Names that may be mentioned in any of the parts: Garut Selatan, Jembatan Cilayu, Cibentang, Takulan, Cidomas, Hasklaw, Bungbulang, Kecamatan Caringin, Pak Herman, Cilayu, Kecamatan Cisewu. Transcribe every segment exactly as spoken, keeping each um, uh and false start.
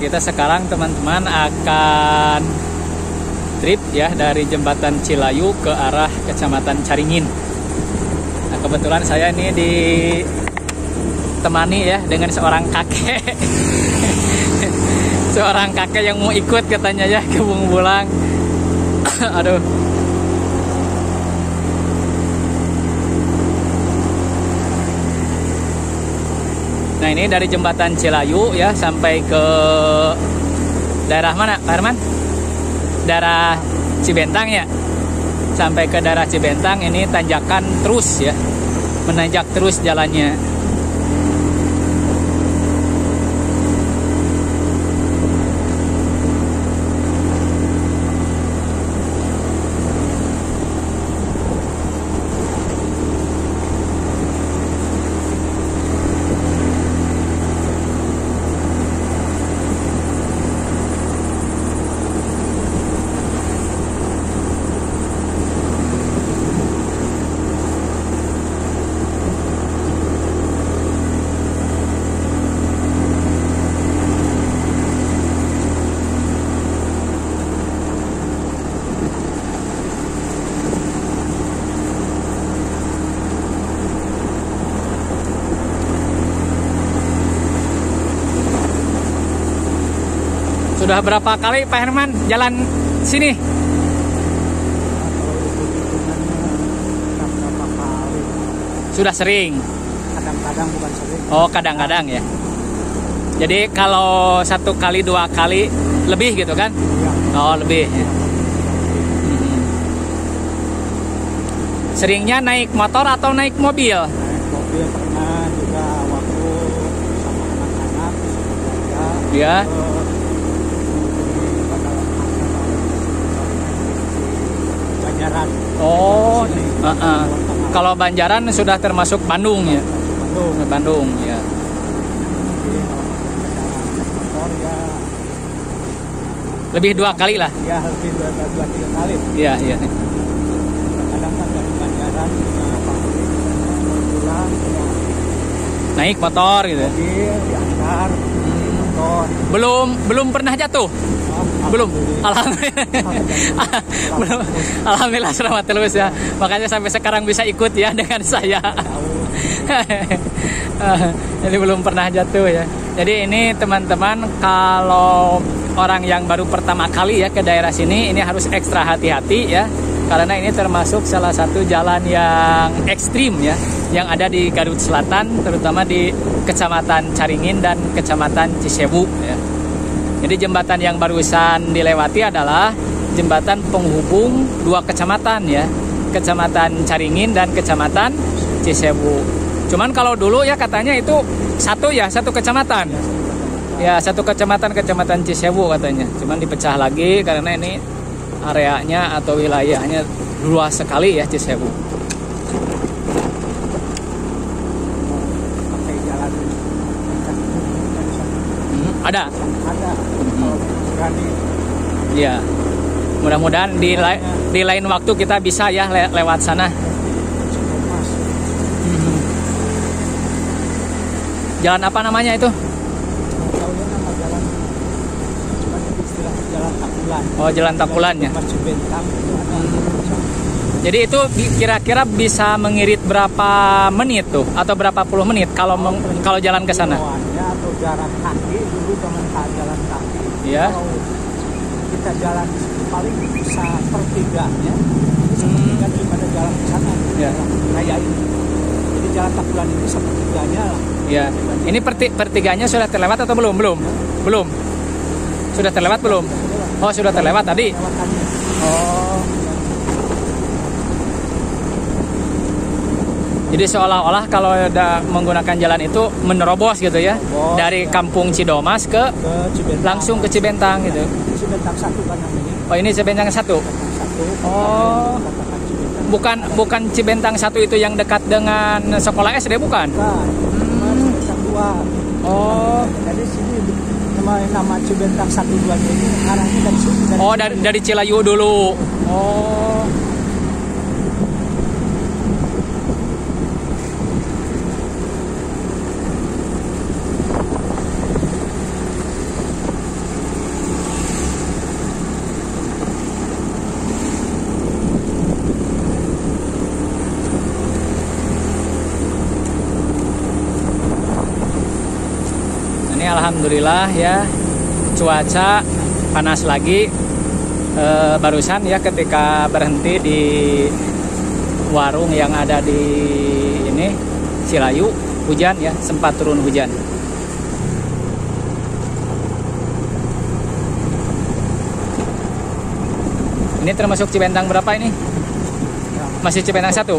kita sekarang teman-teman akan trip ya dari Jembatan Cilayu ke arah Kecamatan Caringin. Nah, kebetulan saya ini ditemani ya dengan seorang kakek. Seorang kakek yang mau ikut katanya ya ke Bungbulang. Aduh. Nah, ini dari Jembatan Cilayu ya sampai ke daerah mana, Pak Herman? Daerah Cibentang ya. Sampai ke daerah Cibentang ini tanjakan terus ya. Menanjak terus jalannya. Sudah berapa kali Pak Herman jalan sini? Sudah sering? Kadang-kadang, bukan sering. Oh, kadang-kadang ya. Jadi kalau satu kali, dua kali lebih gitu kan? Ya. Oh, lebih ya. Hmm. Seringnya naik motor atau naik mobil? Naik mobil pernah juga waktu sama anak-anak. Ya. Ya. Oh, uh -uh. Kalau Banjaran sudah termasuk Bandung ya? Bandung, Bandung ya. Lebih dua kali lah. Ya, lebih dua, dua, dua tiga kali. Iya, iya. Naik motor gitu. Mobil, diantar, motor. Belum, belum pernah jatuh. Belum, alhamdulillah. Belum, alhamdulillah selamat terus ya. Makanya sampai sekarang bisa ikut ya dengan saya. Jadi belum pernah jatuh ya. Jadi ini teman-teman kalau orang yang baru pertama kali ya ke daerah sini, ini harus ekstra hati-hati ya. Karena ini termasuk salah satu jalan yang ekstrim ya, yang ada di Garut Selatan, terutama di Kecamatan Caringin dan Kecamatan Cisewu ya. Jadi jembatan yang barusan dilewati adalah jembatan penghubung dua kecamatan ya, Kecamatan Caringin dan Kecamatan Cisewu. Cuman kalau dulu ya katanya itu satu ya, satu kecamatan. Ya, satu kecamatan, Kecamatan Cisewu katanya. Cuman dipecah lagi karena ini areanya atau wilayahnya luas sekali ya Cisewu. Hmm, ada. Ya, mudah-mudahan di, la di lain waktu kita bisa ya le lewat sana. Hmm. Jalan apa namanya itu? Oh, Jalan Takulan ya. Jadi itu kira-kira bisa mengirit berapa menit tuh, atau berapa puluh menit kalau kalau jalan ke sana? Jalan kaki dulu teman-teman jalan kaki. Ya. Kita jalan paling bisa pertiganya sepertiga hmm. daripada jalan ke sana ya. Raya ini. Jadi jalan Takulan ini sepertiganya lah. Ya. Ini perti pertiganya sudah terlewat atau belum? Belum. Ya. Belum. Sudah terlewat belum? Terlewat. Oh, sudah terlewat tadi. Oh. Jadi seolah-olah kalau udah menggunakan jalan itu menerobos gitu ya, oh, dari ya. Kampung Cidomas ke, ke langsung ke Cibentang gitu. Cibentang satu kan namanya. Oh, ini Cibentang satu. Oh. Bukan bukan Cibentang satu itu yang dekat dengan sekolah S D bukan? Bukan. Hmm. Oh. Dari sini nama Cibentang satu dua ini arahnya dari sini. Dari oh dari dari Cilayu dulu. Oh. alhamdulillah ya, cuaca panas lagi. E, barusan ya ketika berhenti di warung yang ada di ini Cilayu, hujan ya, sempat turun hujan. Ini termasuk Cibentang berapa ini? Masih Cibentang satu.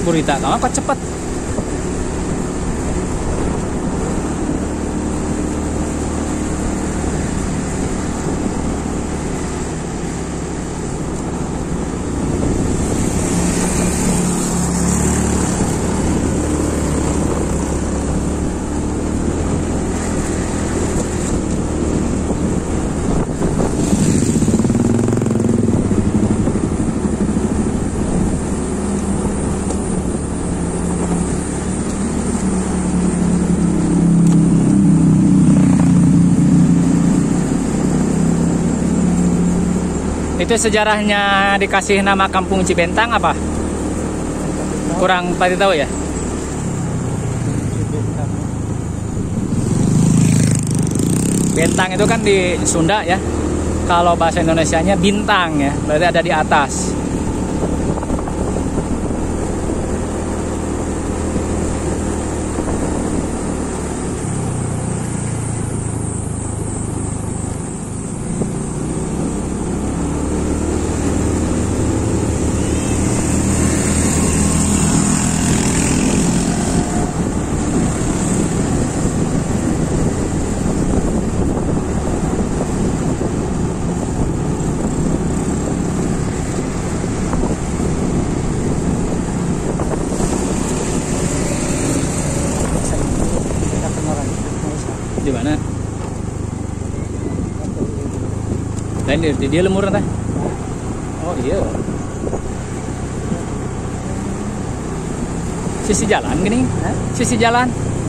Burita, kamu apa cepat? Itu sejarahnya dikasih nama kampung Cibentang apa? Kurang pasti tahu ya? Bentang itu kan di Sunda ya. Kalau bahasa Indonesianya bintang ya, berarti ada di atas. Di mana? Lain di dia lemur teh. Oh iya. Sisi jalan gini, sisi jalan.